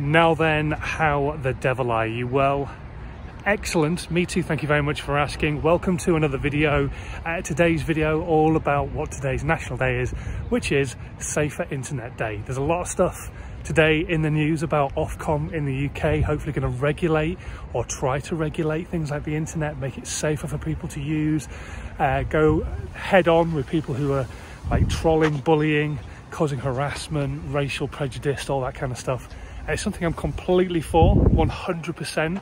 Now then, how the devil are you? Well, excellent, me too, thank you very much for asking. Welcome to another video. Today's video all about what today's national day is, which is Safer Internet Day. There's a lot of stuff today in the news about Ofcom in the UK, hopefully going to regulate or try to regulate things like the internet, make it safer for people to use, go head on with people who are like trolling, bullying, causing harassment, racial prejudice, all that kind of stuff. It's something I'm completely for, 100%.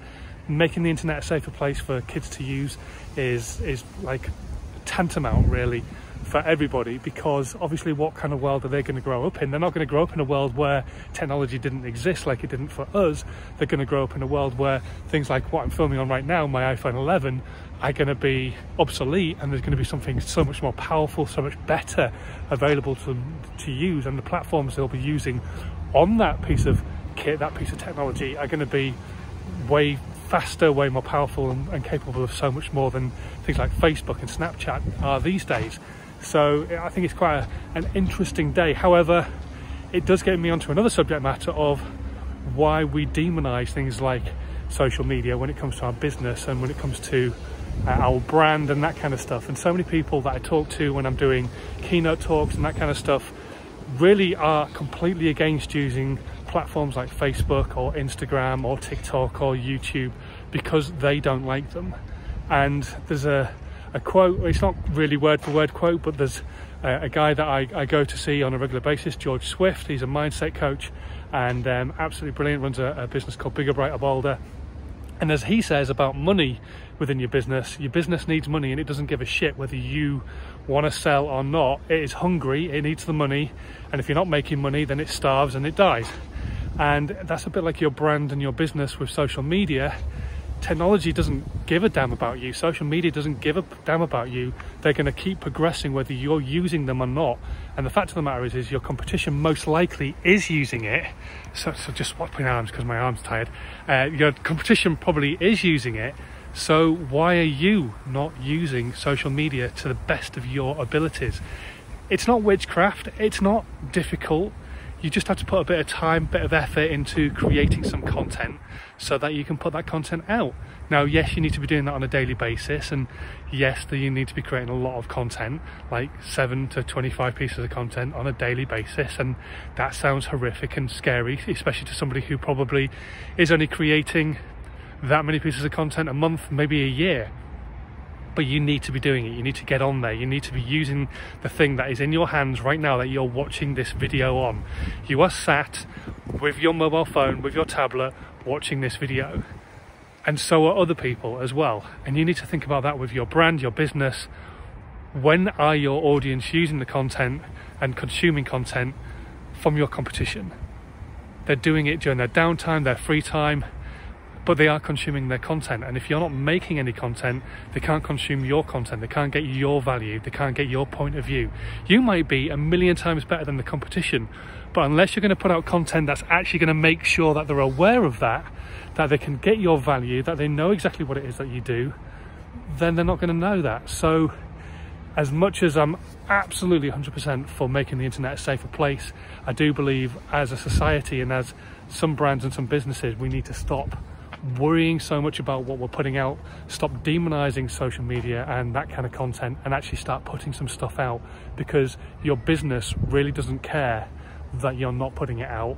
Making the internet a safer place for kids to use is like tantamount really for everybody, because obviously what kind of world are they going to grow up in? They're not going to grow up in a world where technology didn't exist like it didn't for us. They're going to grow up in a world where things like what I'm filming on right now, my iPhone 11, are going to be obsolete, and there's going to be something so much more powerful, so much better available to use, and the platforms they'll be using on that piece of kit, that piece of technology, are going to be way faster, way more powerful and capable of so much more than things like Facebook and Snapchat are these days. So I think it's quite an interesting day. However, it does get me onto another subject matter of why we demonize things like social media when it comes to our business and when it comes to our brand and that kind of stuff. And so many people that I talk to when I'm doing keynote talks and that kind of stuff really are completely against using platforms like Facebook or Instagram or TikTok or YouTube because they don't like them. And there's a quote, it's not really word for word quote, but there's a guy that I go to see on a regular basis, George Swift. He's a mindset coach and absolutely brilliant, runs a business called Bigger, Brighter, Bolder. And as he says about money within your business needs money, and it doesn't give a shit whether you want to sell or not. It is hungry, it needs the money, and if you're not making money, then it starves and it dies. And that's a bit like your brand and your business with social media. Technology doesn't give a damn about you. Social media doesn't give a damn about you. They're going to keep progressing whether you're using them or not. And the fact of the matter is your competition most likely is using it. So just swap my arms because my arm's tired. Your competition probably is using it. So why are you not using social media to the best of your abilities? It's not witchcraft. It's not difficult. You just have to put a bit of time, bit of effort into creating some content so that you can put that content out. Now, yes, you need to be doing that on a daily basis, and yes, you need to be creating a lot of content, like 7 to 25 pieces of content on a daily basis, and that sounds horrific and scary, especially to somebody who probably is only creating that many pieces of content a month, maybe a year. But you need to be doing it. You need to get on there. You need to be using the thing that is in your hands right now that you're watching this video on. You are sat with your mobile phone, with your tablet, watching this video. And so are other people as well. And you need to think about that with your brand, your business. When are your audience using the content and consuming content from your competition? They're doing it during their downtime, their free time, but they are consuming their content. And if you're not making any content, they can't consume your content. They can't get your value. They can't get your point of view. You might be a million times better than the competition, but unless you're going to put out content that's actually going to make sure that they're aware of that, that they can get your value, that they know exactly what it is that you do, then they're not going to know that. So as much as I'm absolutely 100% for making the internet a safer place, I do believe as a society and as some brands and some businesses, we need to stop worrying so much about what we're putting out, stop demonizing social media and that kind of content, and actually start putting some stuff out, because your business really doesn't care that you're not putting it out,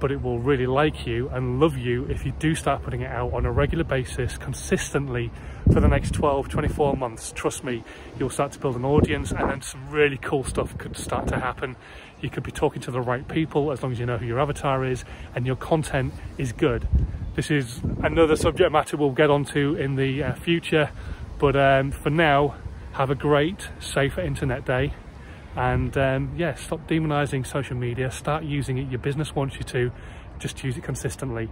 but it will really like you and love you if you do start putting it out on a regular basis consistently for the next 12-24 months. Trust me, you'll start to build an audience, and then some really cool stuff could start to happen. You could be talking to the right people as long as you know who your avatar is and your content is good. This is another subject matter we'll get onto in the future, but for now, have a great, safer internet day, and yeah, stop demonizing social media, start using it. Your business wants you to, just use it consistently.